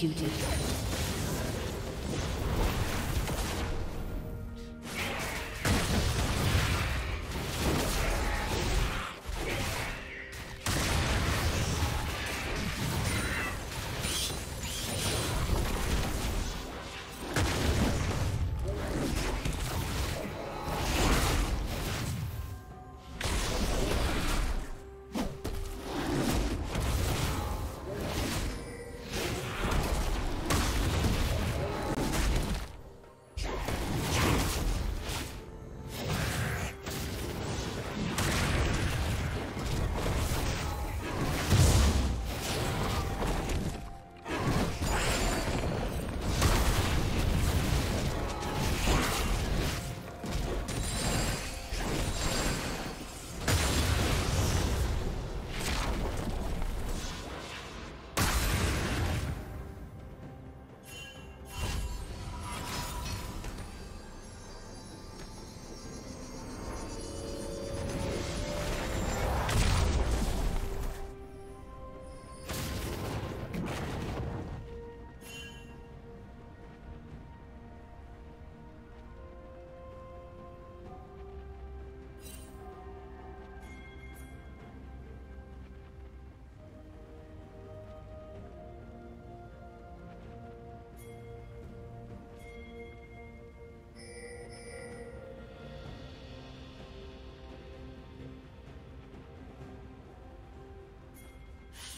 executed.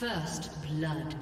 First blood.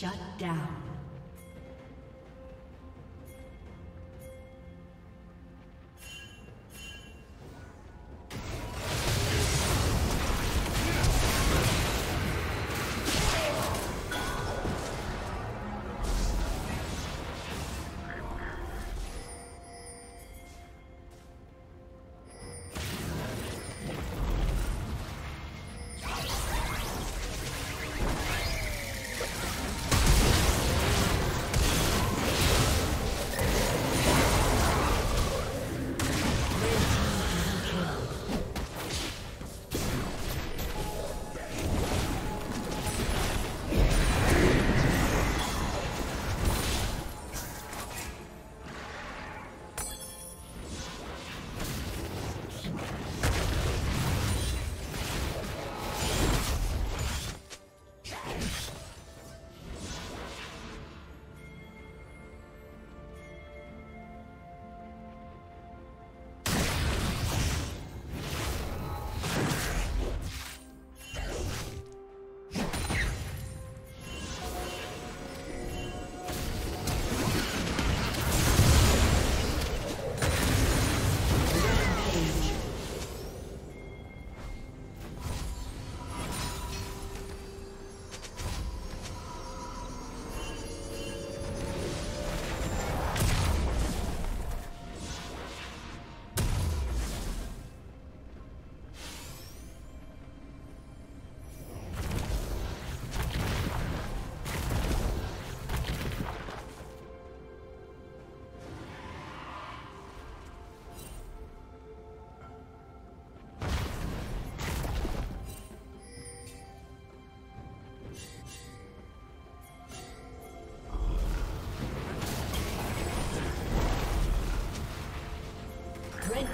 Shut down. Red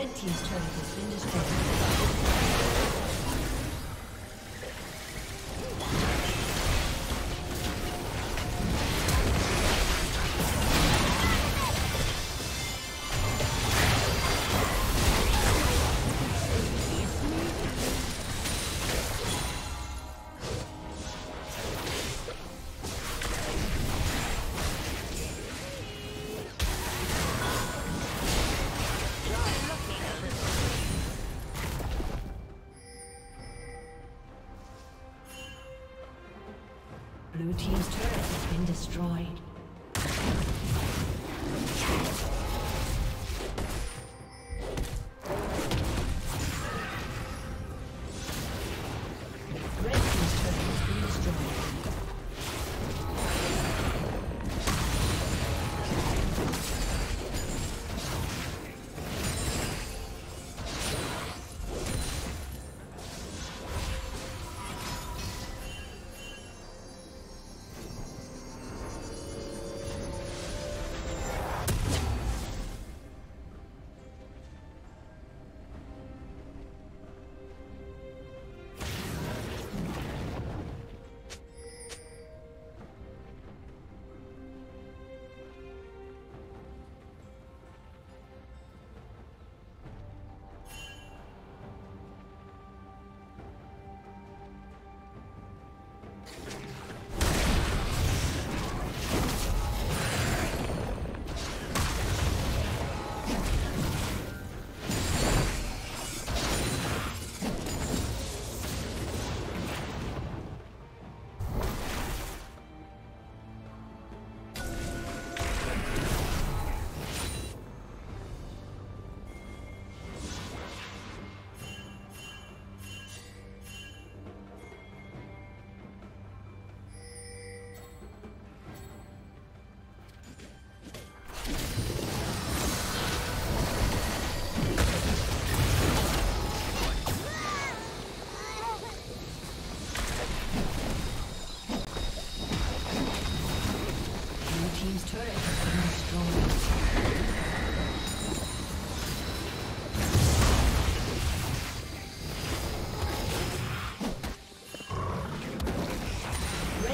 Red Team's turret has been destroyed. Blue Team's turret has been destroyed.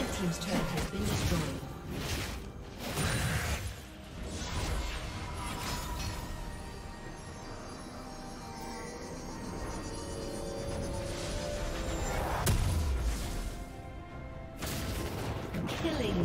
His turret has been destroyed. Killing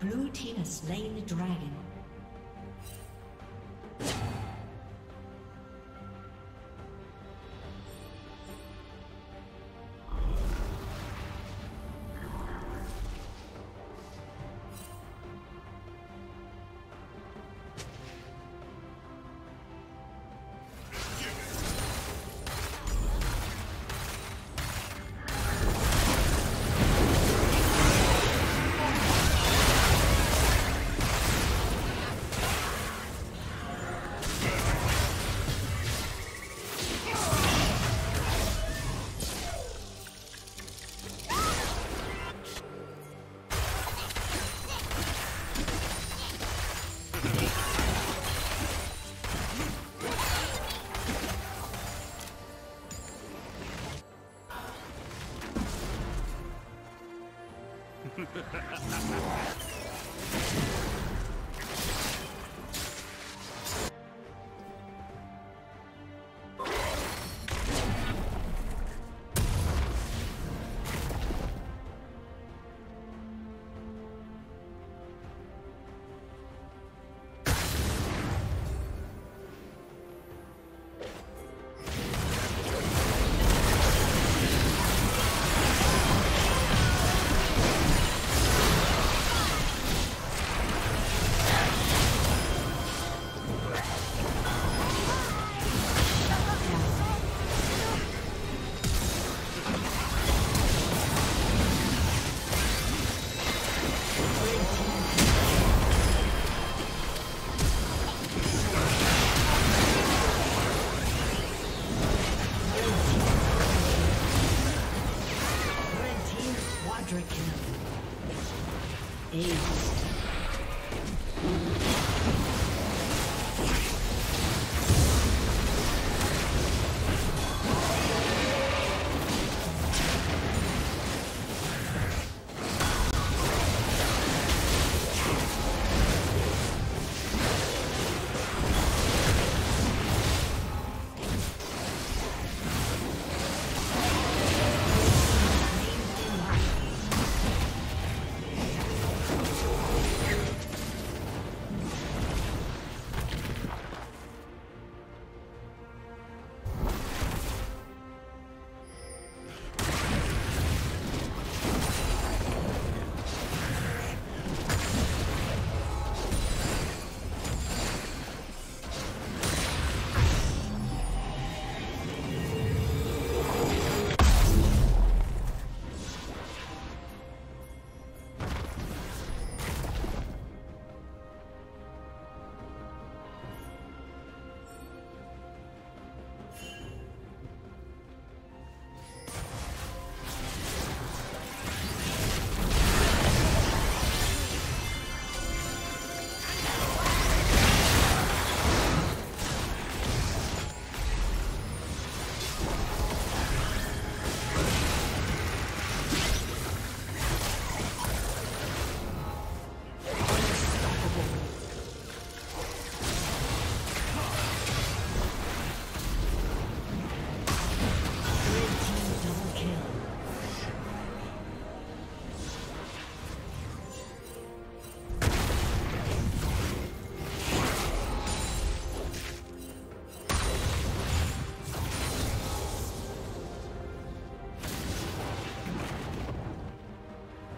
Blue Team has slain the dragon. Aced.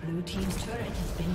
Blue team's turret has been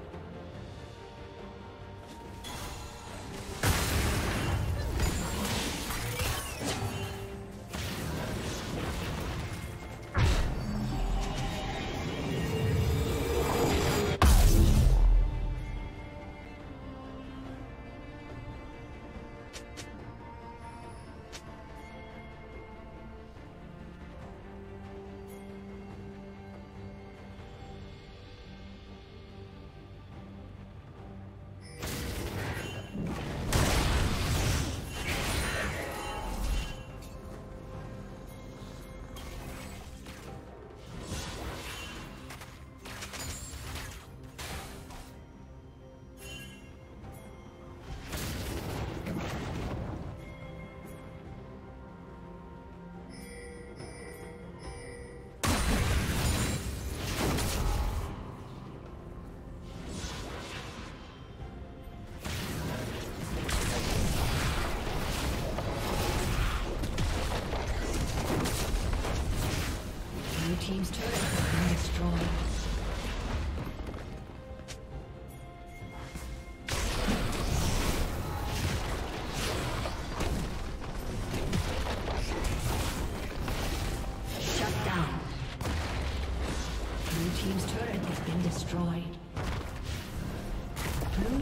James Turner has been destroyed. Blue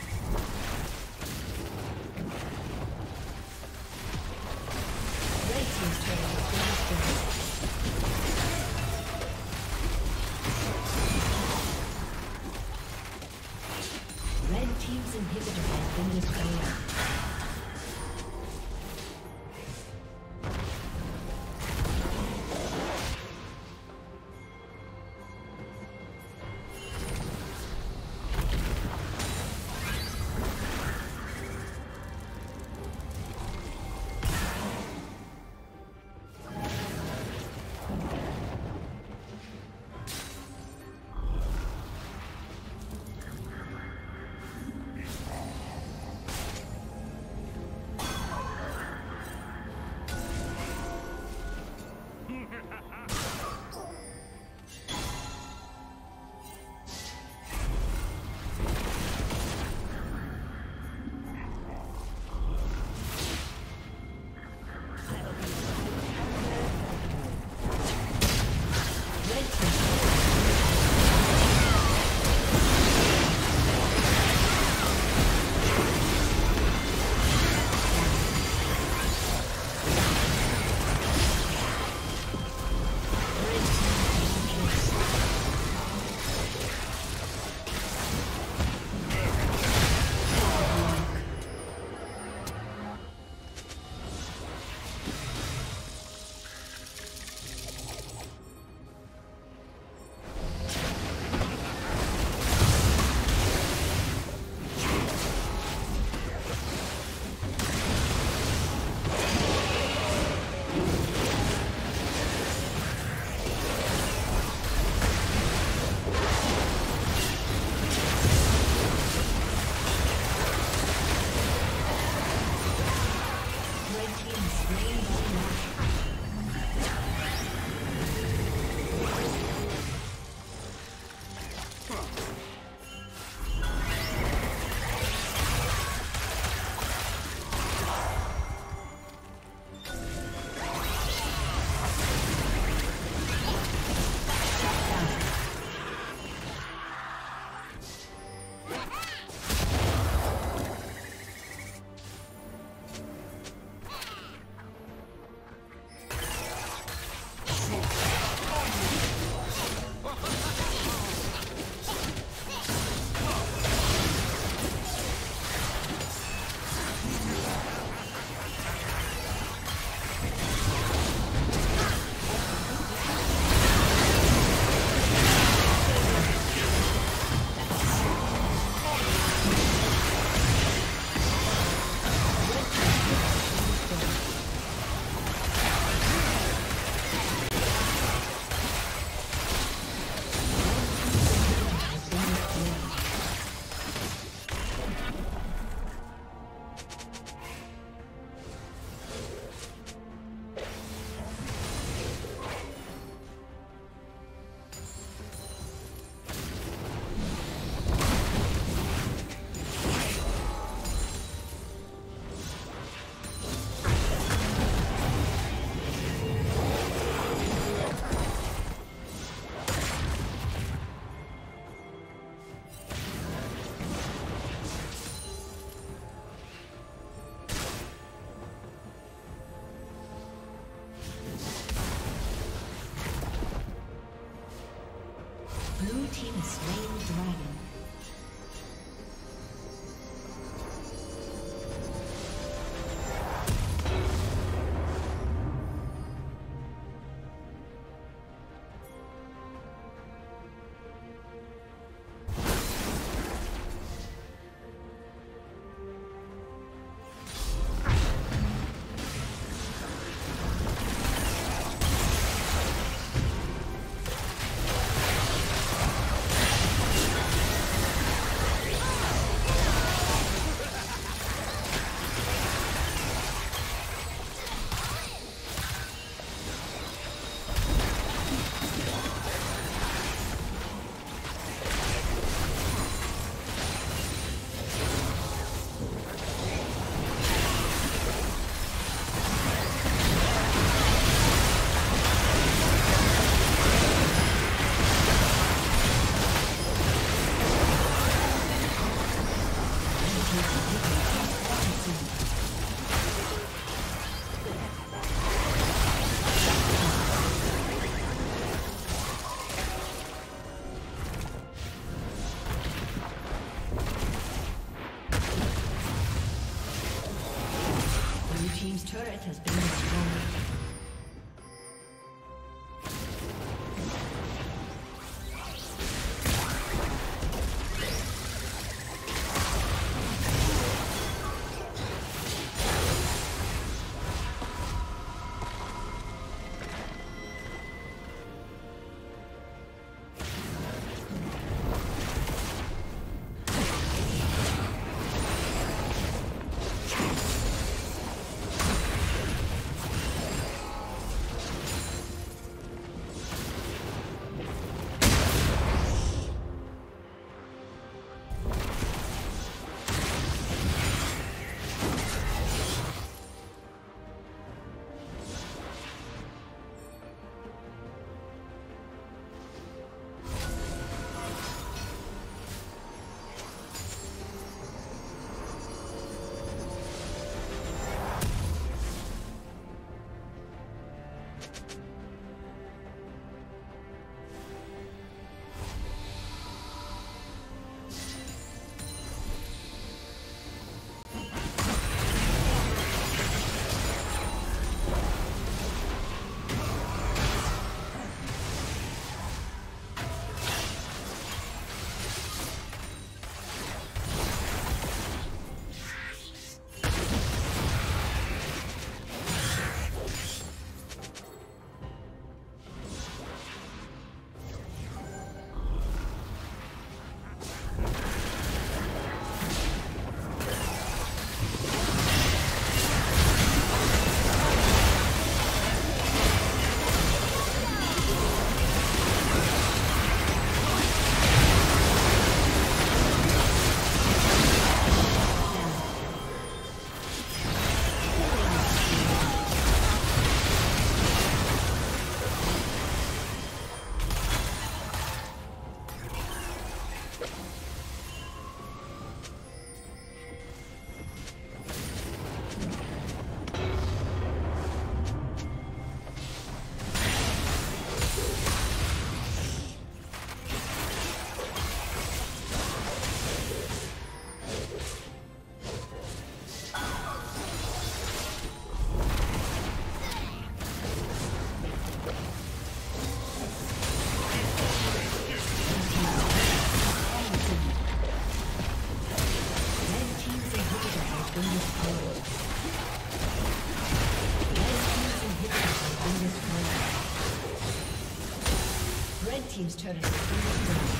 team's turret has been destroyed.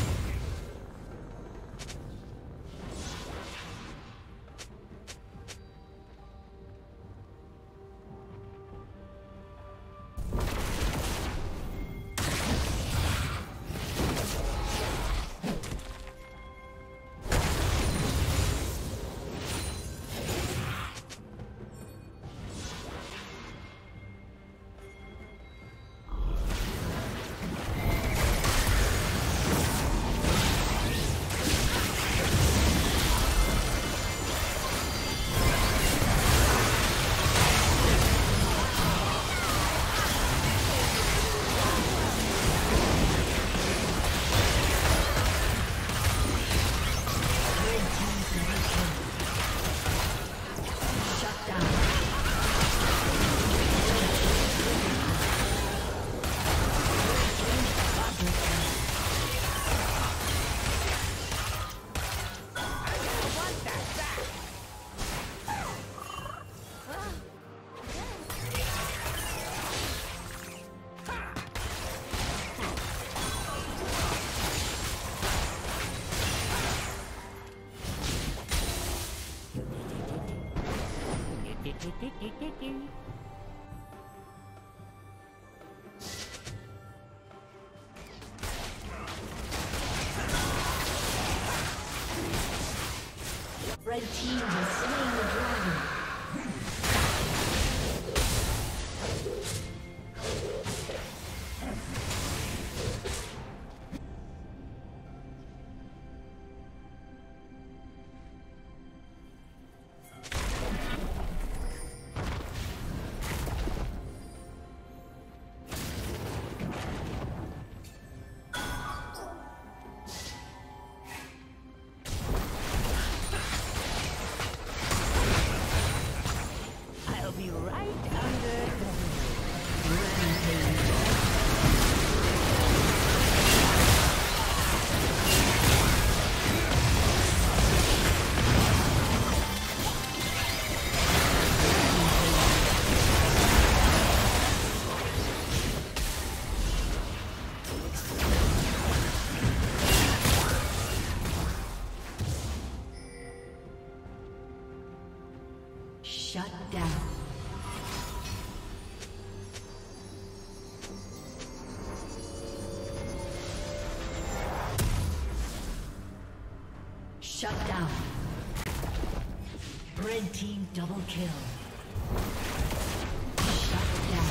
Red team has slain the dragon. Shut down. Shut down. Red team double kill. Shut down.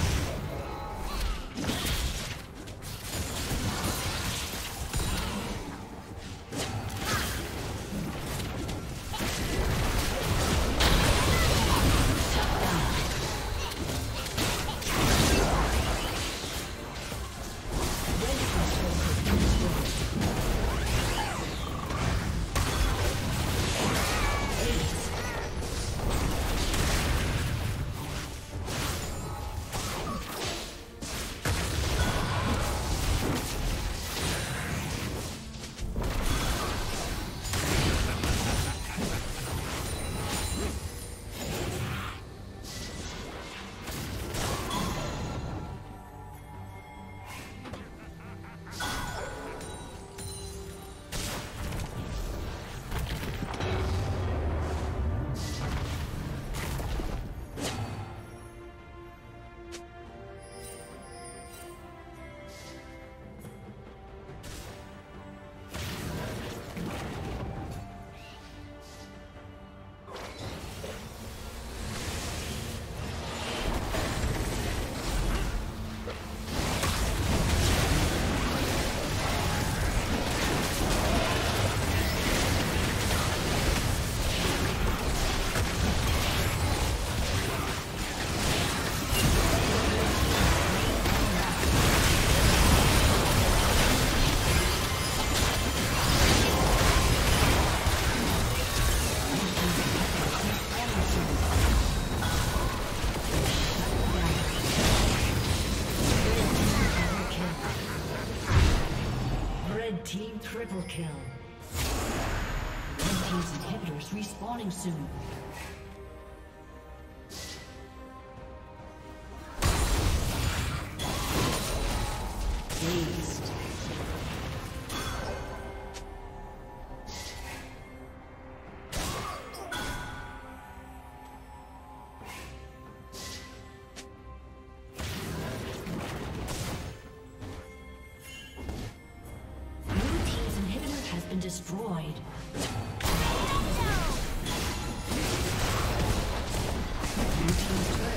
Triple kill. Red team's inhibitors respawning soon. Dazed. been destroyed. Blue team's turret